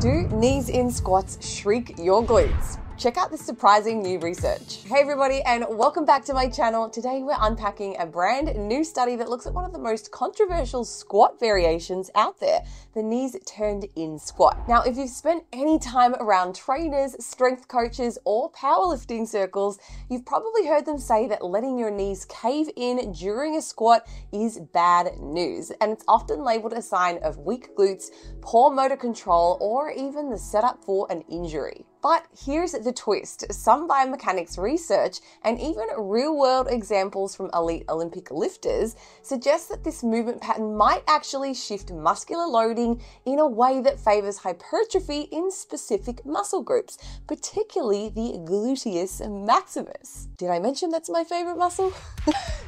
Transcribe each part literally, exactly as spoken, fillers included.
Do knees in squats shrink your glutes? Check out this surprising new research. Hey everybody, and welcome back to my channel. Today we're unpacking a brand new study that looks at one of the most controversial squat variations out there, the knees turned in squat. Now, if you've spent any time around trainers, strength coaches, or powerlifting circles, you've probably heard them say that letting your knees cave in during a squat is bad news. And it's often labeled a sign of weak glutes, poor motor control, or even the setup for an injury. But here's the twist. Some biomechanics research and even real-world examples from elite Olympic lifters suggest that this movement pattern might actually shift muscular loading in a way that favors hypertrophy in specific muscle groups, particularly the gluteus maximus. Did I mention that's my favorite muscle?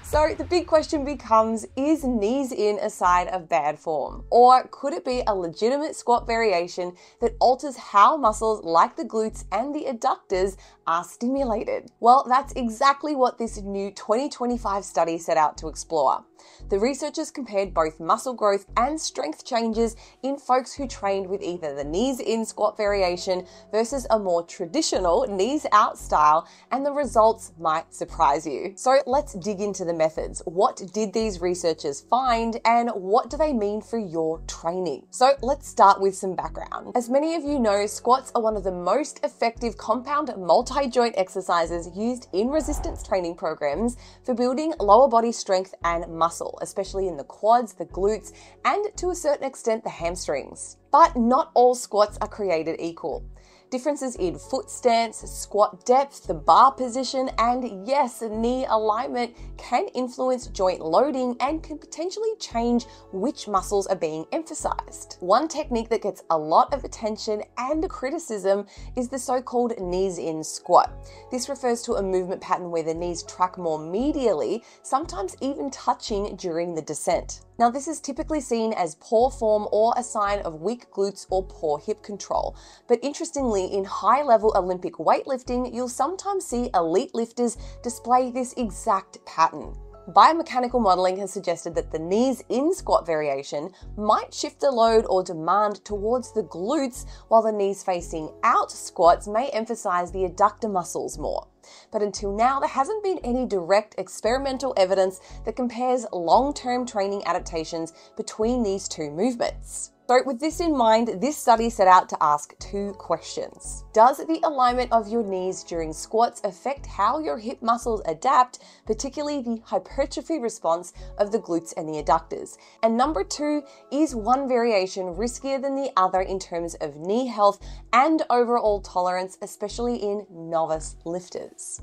So the big question becomes, is knees in a sign of bad form? Or could it be a legitimate squat variation that alters how muscles like the glutes and the adductors are stimulated? Well, that's exactly what this new twenty twenty-five study set out to explore. The researchers compared both muscle growth and strength changes in folks who trained with either the knees in squat variation versus a more traditional knees out style, and the results might surprise you. So let's dig into the methods. What did these researchers find, and what do they mean for your training? So let's start with some background. As many of you know, squats are one of the most effective compound multi-joint exercises used in resistance training programs for building lower body strength and muscle, especially in the quads, the glutes, and to a certain extent, the hamstrings. But not all squats are created equal. Differences in foot stance, squat depth, the bar position, and yes, knee alignment can influence joint loading and can potentially change which muscles are being emphasized. One technique that gets a lot of attention and criticism is the so-called knees in squat. This refers to a movement pattern where the knees track more medially, sometimes even touching during the descent. Now, this is typically seen as poor form or a sign of weak glutes or poor hip control. But interestingly, in high-level Olympic weightlifting, you'll sometimes see elite lifters display this exact pattern. Biomechanical modeling has suggested that the knees in squat variation might shift the load or demand towards the glutes, while the knees facing out squats may emphasize the adductor muscles more. But until now, there hasn't been any direct experimental evidence that compares long-term training adaptations between these two movements. So with this in mind, this study set out to ask two questions. Does the alignment of your knees during squats affect how your hip muscles adapt, particularly the hypertrophy response of the glutes and the adductors? And number two, is one variation riskier than the other in terms of knee health and overall tolerance, especially in novice lifters?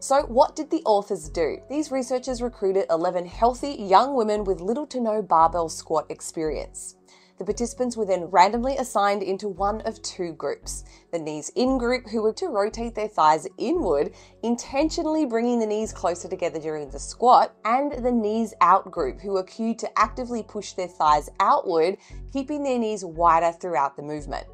So what did the authors do? These researchers recruited eleven healthy young women with little to no barbell squat experience. The participants were then randomly assigned into one of two groups. The knees in group, who were to rotate their thighs inward, intentionally bringing the knees closer together during the squat, and the knees out group, who were cued to actively push their thighs outward, keeping their knees wider throughout the movement.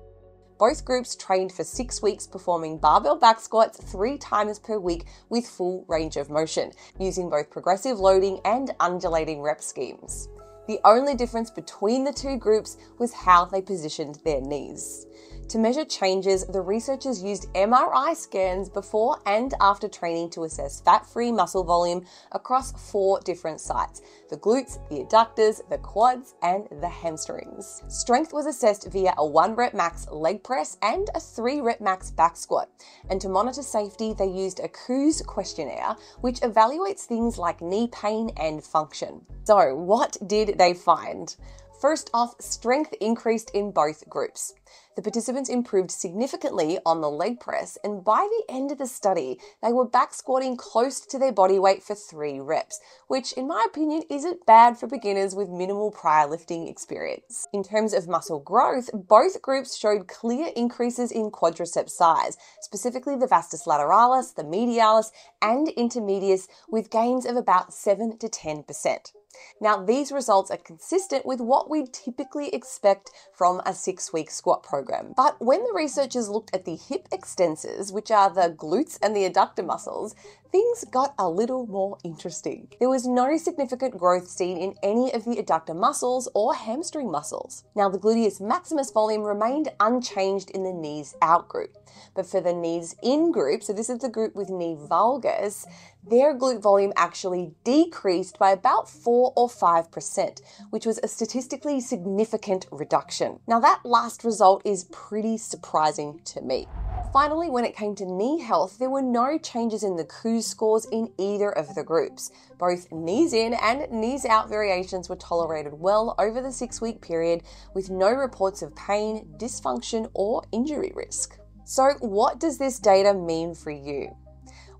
Both groups trained for six weeks, performing barbell back squats three times per week with full range of motion, using both progressive loading and undulating rep schemes. The only difference between the two groups was how they positioned their knees. To measure changes, the researchers used M R I scans before and after training to assess fat-free muscle volume across four different sites: the glutes, the adductors, the quads, and the hamstrings. Strength was assessed via a one-rep max leg press and a three-rep max back squat. And to monitor safety, they used a KOOS questionnaire, which evaluates things like knee pain and function. So what did they find? First off, strength increased in both groups. The participants improved significantly on the leg press, and by the end of the study, they were back squatting close to their body weight for three reps, which in my opinion isn't bad for beginners with minimal prior lifting experience. In terms of muscle growth, both groups showed clear increases in quadricep size, specifically the vastus lateralis, the medialis, and intermedius, with gains of about seven to ten percent. Now, these results are consistent with what we typically expect from a six-week squat program. But when the researchers looked at the hip extensors, which are the glutes and the adductor muscles, things got a little more interesting. There was no significant growth seen in any of the adductor muscles or hamstring muscles. Now, the gluteus maximus volume remained unchanged in the knees out group, but for the knees in group, so this is the group with knee valgus, their glute volume actually decreased by about four or five percent, which was a statistically significant reduction. Now, that last result is pretty surprising to me. Finally, when it came to knee health, there were no changes in the KOOS scores in either of the groups. Both knees in and knees out variations were tolerated well over the six-week period, with no reports of pain, dysfunction, or injury risk. So what does this data mean for you?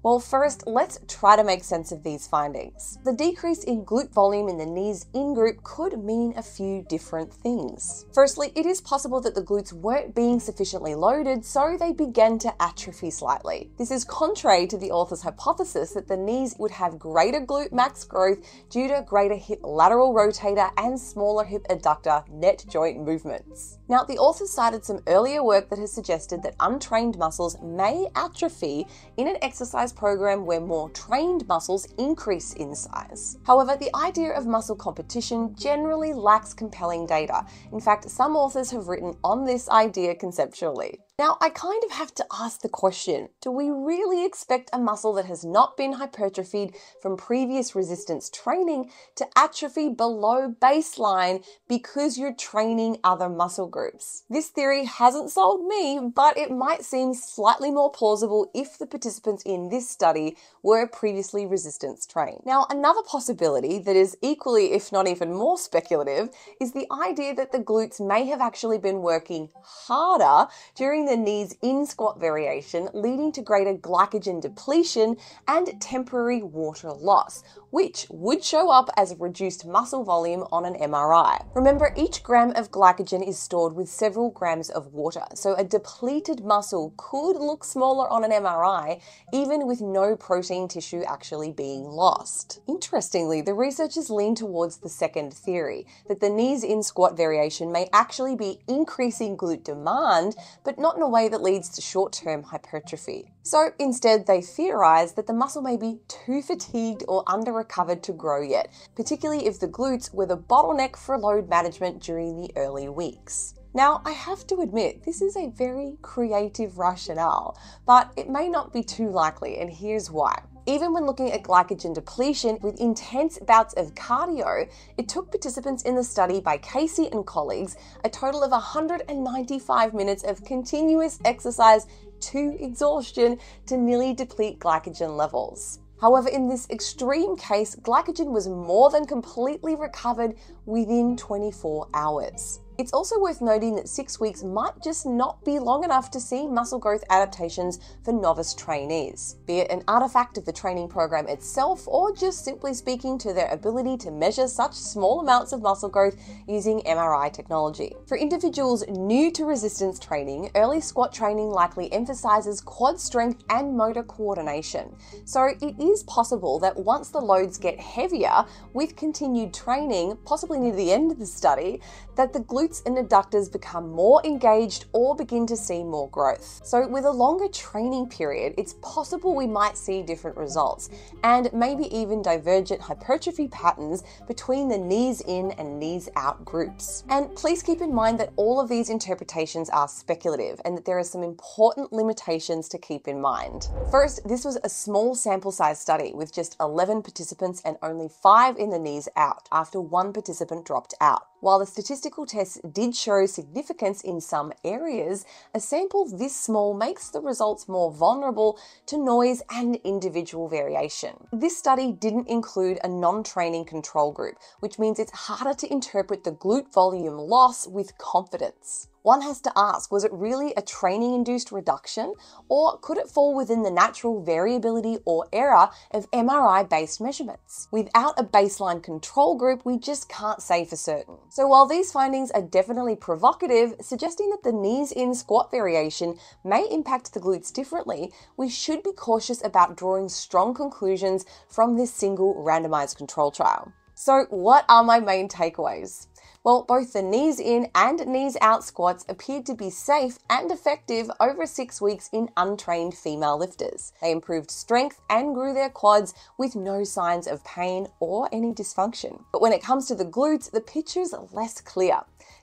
Well, first, let's try to make sense of these findings. The decrease in glute volume in the knees in group could mean a few different things. Firstly, it is possible that the glutes weren't being sufficiently loaded, so they began to atrophy slightly. This is contrary to the author's hypothesis that the knees would have greater glute max growth due to greater hip lateral rotator and smaller hip adductor net joint movements. Now, the author cited some earlier work that has suggested that untrained muscles may atrophy in an exercise program where more trained muscles increase in size. However, the idea of muscle competition generally lacks compelling data. In fact, some authors have written on this idea conceptually. Now, I kind of have to ask the question, do we really expect a muscle that has not been hypertrophied from previous resistance training to atrophy below baseline because you're training other muscle groups? This theory hasn't sold me, but it might seem slightly more plausible if the participants in this study were previously resistance trained. Now, another possibility that is equally, if not even more speculative, is the idea that the glutes may have actually been working harder during the The knees in squat variation, leading to greater glycogen depletion and temporary water loss, which would show up as reduced muscle volume on an M R I. Remember, each gram of glycogen is stored with several grams of water, so a depleted muscle could look smaller on an M R I, even with no protein tissue actually being lost. Interestingly, the researchers lean towards the second theory, that the knees in squat variation may actually be increasing glute demand, but not in a way that leads to short-term hypertrophy. So instead, they theorize that the muscle may be too fatigued or under-recovered to grow yet, particularly if the glutes were the bottleneck for load management during the early weeks. Now, I have to admit, this is a very creative rationale, but it may not be too likely, and here's why. Even when looking at glycogen depletion with intense bouts of cardio, it took participants in the study by Casey and colleagues a total of one hundred ninety-five minutes of continuous exercise to exhaustion to nearly deplete glycogen levels. However, in this extreme case, glycogen was more than completely recovered within twenty-four hours. It's also worth noting that six weeks might just not be long enough to see muscle growth adaptations for novice trainees, be it an artifact of the training program itself or just simply speaking to their ability to measure such small amounts of muscle growth using M R I technology. For individuals new to resistance training, early squat training likely emphasizes quad strength and motor coordination. So it is possible that once the loads get heavier with continued training, possibly near the end of the study, that the glutes and adductors become more engaged or begin to see more growth. So with a longer training period, it's possible we might see different results and maybe even divergent hypertrophy patterns between the knees in and knees out groups. And please keep in mind that all of these interpretations are speculative and that there are some important limitations to keep in mind. First, this was a small sample size study with just eleven participants and only five in the knees out after one participant dropped out. While the statistical tests did show significance in some areas, a sample this small makes the results more vulnerable to noise and individual variation. This study didn't include a non-training control group, which means it's harder to interpret the glute volume loss with confidence. One has to ask, was it really a training-induced reduction, or could it fall within the natural variability or error of M R I-based measurements? Without a baseline control group, we just can't say for certain. So while these findings are definitely provocative, suggesting that the knees-in squat variation may impact the glutes differently, we should be cautious about drawing strong conclusions from this single randomized control trial. So what are my main takeaways? Well, both the knees in and knees out squats appeared to be safe and effective over six weeks in untrained female lifters. They improved strength and grew their quads with no signs of pain or any dysfunction. But when it comes to the glutes, the picture's less clear.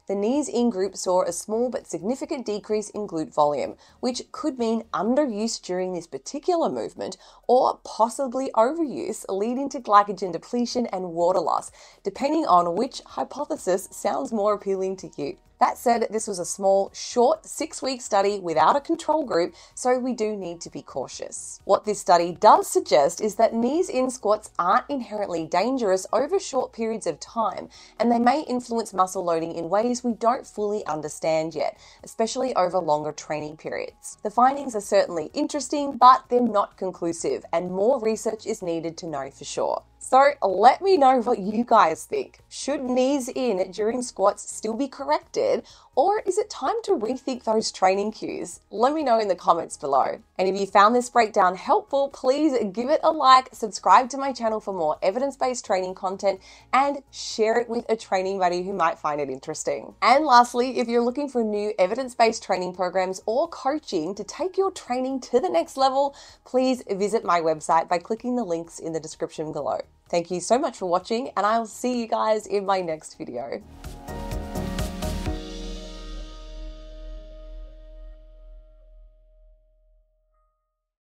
The knees in group saw a small but significant decrease in glute volume, which could mean underuse during this particular movement or possibly overuse, leading to glycogen depletion and water loss, depending on which hypothesis sounds more appealing to you. That said, this was a small, short, six-week study without a control group, so we do need to be cautious. What this study does suggest is that knees-in squats aren't inherently dangerous over short periods of time, and they may influence muscle loading in ways we don't fully understand yet, especially over longer training periods. The findings are certainly interesting, but they're not conclusive, and more research is needed to know for sure. So let me know what you guys think. Should knees in during squats still be corrected, or is it time to rethink those training cues? Let me know in the comments below. And if you found this breakdown helpful, please give it a like, subscribe to my channel for more evidence-based training content, and share it with a training buddy who might find it interesting. And lastly, if you're looking for new evidence-based training programs or coaching to take your training to the next level, please visit my website by clicking the links in the description below. Thank you so much for watching, and I'll see you guys in my next video.